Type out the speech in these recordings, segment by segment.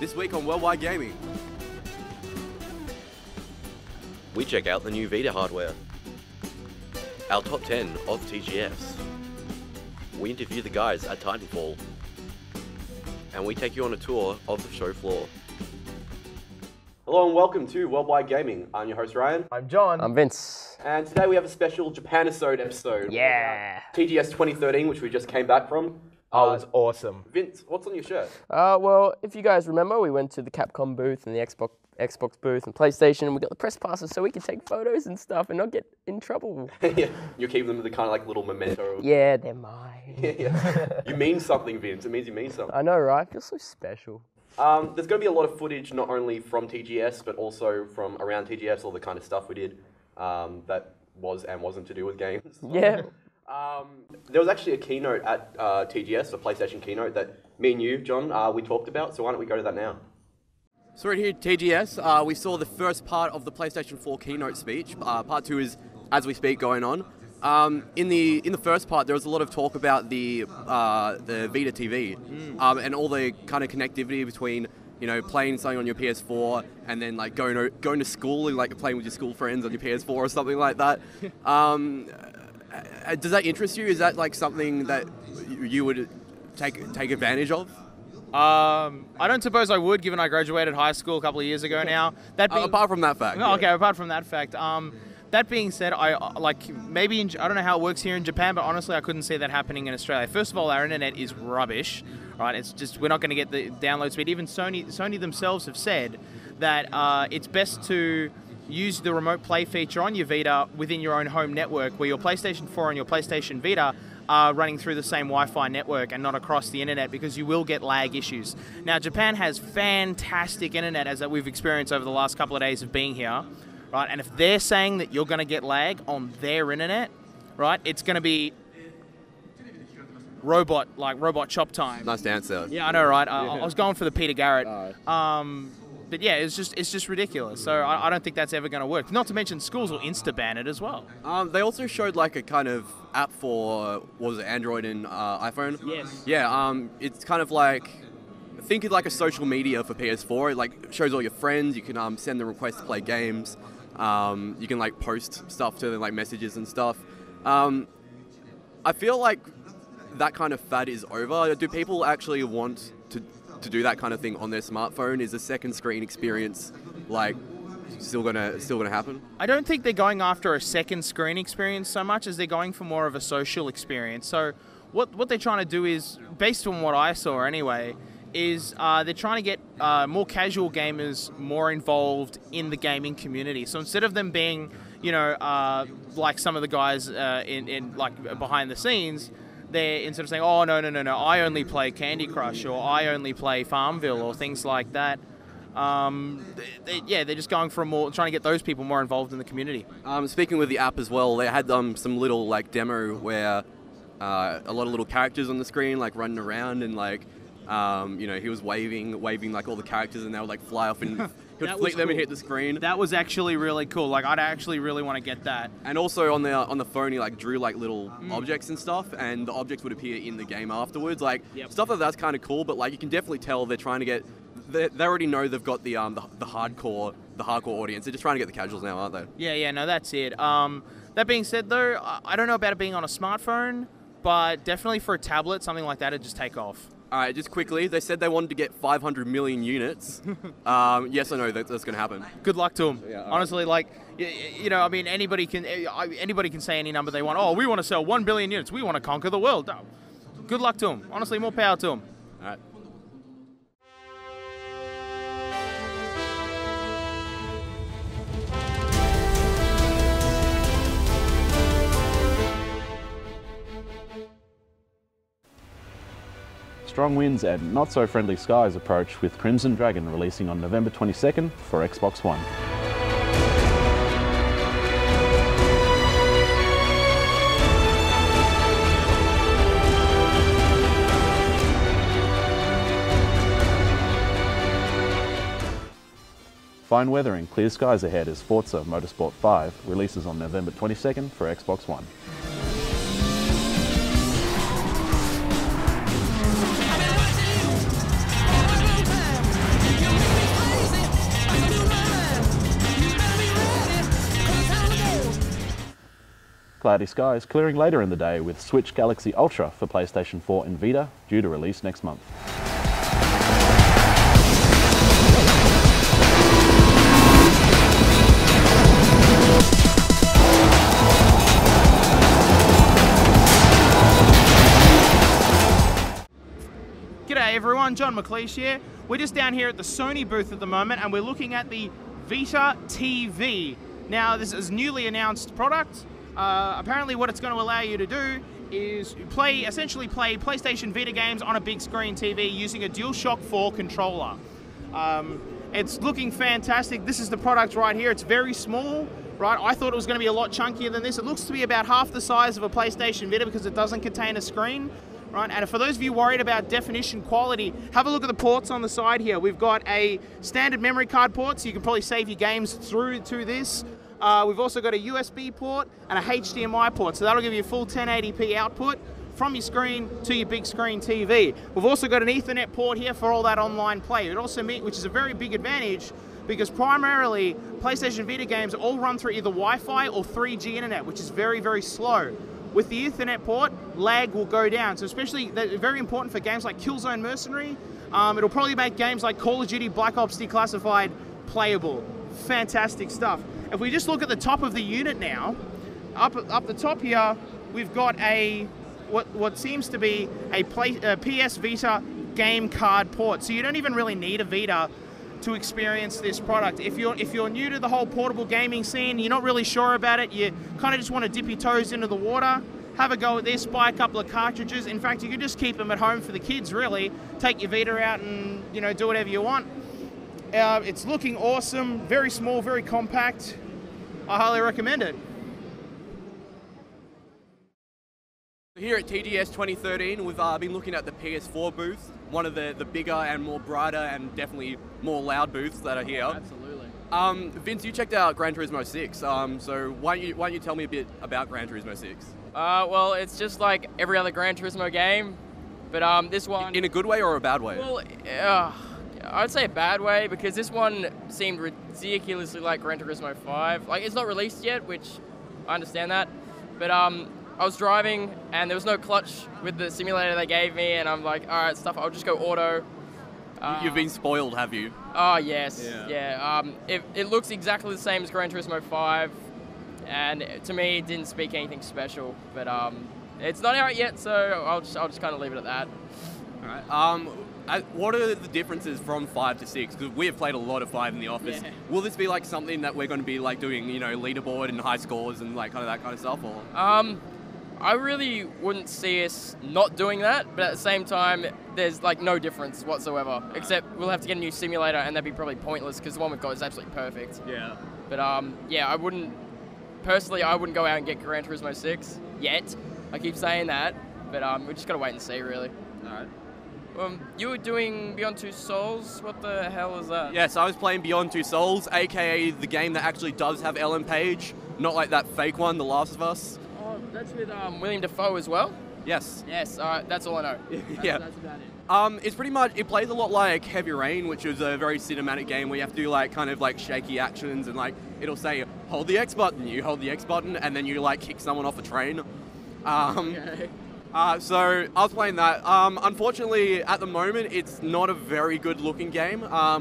this week on Worldwide Gaming. We check out the new Vita hardware, our top 10 of TGS, we interview the guys at Titanfall, and we take you on a tour of the show floor. Hello and welcome to Worldwide Gaming. I'm your host Ryan. I'm John. I'm Vince. And today we have a special Japanisode episode. Yeah! TGS 2013, which we just came back from. Oh, it's awesome. Vince, what's on your shirt? Well, if you guys remember, we went to the Capcom booth and the Xbox booth and PlayStation, and we got the press passes so we could take photos and stuff and not get in trouble. Yeah, you keep them as a kind of like little memento. Yeah, they're mine. Yeah. You mean something, Vince. It means you mean something. I know, right? I feel so special. There's going to be a lot of footage, not only from TGS, but also from around TGS, all the kind of stuff we did that was and wasn't to do with games. Yeah. There was actually a keynote at TGS, a PlayStation keynote, that me and you, John, we talked about, so why don't we go to that now? So we're here at TGS. We saw the first part of the PlayStation 4 keynote speech. Part 2 is, as we speak, going on. In the first part, there was a lot of talk about the Vita TV and all the kind of connectivity between, you know, playing something on your PS4 and then like going to school and like playing with your school friends on your PS4 or something like that. Does that interest you? Is that like something that you would take advantage of? I don't suppose I would, given I graduated high school a couple of years ago now. That being, apart from that fact. No, yeah. Okay, apart from that fact. That being said, I don't know how it works here in Japan, but honestly, I couldn't see that happening in Australia. First of all, our internet is rubbish, right? It's just, we're not going to get the download speed. Even Sony themselves have said that it's best to use the remote play feature on your Vita within your own home network, where your PlayStation 4 and your PlayStation Vita are running through the same Wi-Fi network and not across the internet, because you will get lag issues. Now, Japan has fantastic internet, as that we've experienced over the last couple of days of being here, right? And if they're saying that you're going to get lag on their internet, right, it's going to be robot chop time. Nice dance though. Yeah, I know, right? I was going for the Peter Garrett. But yeah, it's just ridiculous. So I don't think that's ever going to work. Not to mention schools will insta-ban it as well. They also showed like a kind of app for, what was it, Android and iPhone? Yes. Yeah, it's kind of like, think of like a social media for PS4. It like shows all your friends. You can send them requests to play games. You can like post stuff to them, like messages and stuff. I feel like that kind of fad is over. Do people actually want to do that kind of thing on their smartphone? Is the second screen experience like still gonna happen? I don't think they're going after a second screen experience so much as they're going for more of a social experience. So what they're trying to do is, based on what I saw anyway, is they're trying to get more casual gamers more involved in the gaming community. So instead of them being, you know, like some of the guys in like behind the scenes, they're instead of saying, oh, no, I only play Candy Crush, or I only play Farmville, or things like that. They're just going for trying to get those people more involved in the community. Speaking with the app as well, they had some little like demo where a lot of little characters on the screen, like running around, and like, you know, he was waving like all the characters, and they would like fly off and could flick them and hit the screen. That was actually really cool. Like, I'd actually really want to get that. And also on the phone, he like drew like little objects and stuff, and the objects would appear in the game afterwards. Like, stuff like that's kind of cool. But like, you can definitely tell they're trying to get. They already know they've got the hardcore audience. They're just trying to get the casuals now, aren't they? Yeah. No, that's it. That being said, though, I don't know about it being on a smartphone, but definitely for a tablet, something like that, it'd just take off. All right, just quickly, they said they wanted to get 500 million units. Yes, I know that's going to happen. Good luck to them. Yeah, honestly, like, you know, I mean, anybody can say any number they want. Oh, we want to sell 1 billion units. We want to conquer the world. No. Good luck to them. Honestly, more power to them. All right. Strong winds and not-so-friendly skies approach, with Crimson Dragon releasing on November 22nd for Xbox One. Fine weather and clear skies ahead as Forza Motorsport 5 releases on November 22nd for Xbox One. Cloudy skies clearing later in the day with Switch Galaxy Ultra for PlayStation 4 and Vita, due to release next month. G'day everyone, John McLeish here. We're just down here at the Sony booth at the moment and we're looking at the Vita TV. Now this is a newly announced product. Apparently what it's going to allow you to do is essentially play PlayStation Vita games on a big screen TV using a DualShock 4 controller. It's looking fantastic. This is the product right here. It's very small, right? I thought it was going to be a lot chunkier than this. It looks to be about half the size of a PlayStation Vita because it doesn't contain a screen, right? And for those of you worried about definition quality, have a look at the ports on the side here. We've got a standard memory card port, so you can probably save your games through to this. We've also got a USB port and a HDMI port, so that'll give you full 1080p output from your screen to your big screen TV. We've also got an Ethernet port here for all that online play. It also means, which is a very big advantage, because primarily PlayStation Vita games all run through either Wi-Fi or 3G internet, which is very, very slow. With the Ethernet port, lag will go down, so especially very important for games like Killzone Mercenary. It'll probably make games like Call of Duty: Black Ops Declassified playable. Fantastic stuff. If we just look at the top of the unit now, up the top here, we've got a what seems to be a PS Vita game card port. So you don't even really need a Vita to experience this product. If you're new to the whole portable gaming scene, you're not really sure about it, you kind of just want to dip your toes into the water, have a go at this, buy a couple of cartridges. In fact, you can just keep them at home for the kids, really. Take your Vita out and, you know, do whatever you want. It's looking awesome, very small, very compact. I highly recommend it. Here at TGS 2013, we've been looking at the PS4 booth, one of the bigger and more brighter and definitely more loud booths that are here. Oh, absolutely. Vince, you checked out Gran Turismo 6, so why don't you tell me a bit about Gran Turismo 6? Well, it's just like every other Gran Turismo game, but this one... In a good way or a bad way? Well, I'd say a bad way, because this one seemed ridiculously like Gran Turismo 5. Like, it's not released yet, which I understand that, but I was driving and there was no clutch with the simulator they gave me, and I'm like, all right, stuff, I'll just go auto. You've been spoiled, have you? Oh, yes, yeah. It looks exactly the same as Gran Turismo 5, and to me, it didn't speak anything special, but it's not out yet, so I'll just kind of leave it at that. All right. What are the differences from 5 to 6? Because we have played a lot of 5 in the office. Yeah. Will this be like something that we're going to be like doing, you know, leaderboard and high scores and like kind of that kind of stuff? Or I really wouldn't see us not doing that, but at the same time, there's like no difference whatsoever. Except we'll have to get a new simulator, and that'd be probably pointless because the one we've got is absolutely perfect. Yeah. But yeah, I wouldn't personally. I wouldn't go out and get Gran Turismo 6 yet. I keep saying that, but we just gotta wait and see, really. All right. You were doing Beyond Two Souls? What the hell is that? Yes, I was playing Beyond Two Souls, aka the game that actually does have Ellen Page, not like that fake one, The Last of Us. Oh, that's with William Dafoe as well? Yes. Yes, alright, that's all I know. Yeah. That's about it. It's pretty much, it plays a lot like Heavy Rain, which is a very cinematic game where you have to do like kind of like shaky actions, and like it'll say, hold the X button, you hold the X button, and then you like kick someone off a train. Okay. So I was playing that. Unfortunately, at the moment, it's not a very good looking game. I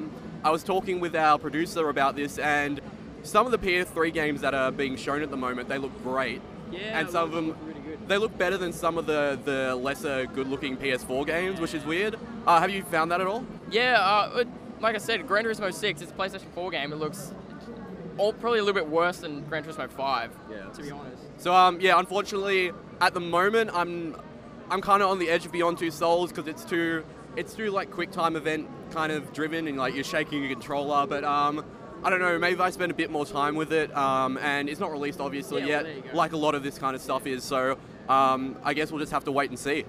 was talking with our producer about this, and some of the PS3 games that are being shown at the moment, they look great. Yeah, and some of them, really good. They look better than some of the lesser good looking PS4 games, yeah. Which is weird. Have you found that at all? Yeah, like I said, Gran Turismo 6, it's a PlayStation 4 game. It looks probably a little bit worse than Gran Turismo 5, yeah, to be honest. So yeah, unfortunately, at the moment, I'm kind of on the edge of Beyond Two Souls because it's too like quick time event kind of driven, and like you're shaking your controller. But I don't know, maybe if I spend a bit more time with it. And it's not released obviously yet, like a lot of this kind of stuff is. So I guess we'll just have to wait and see.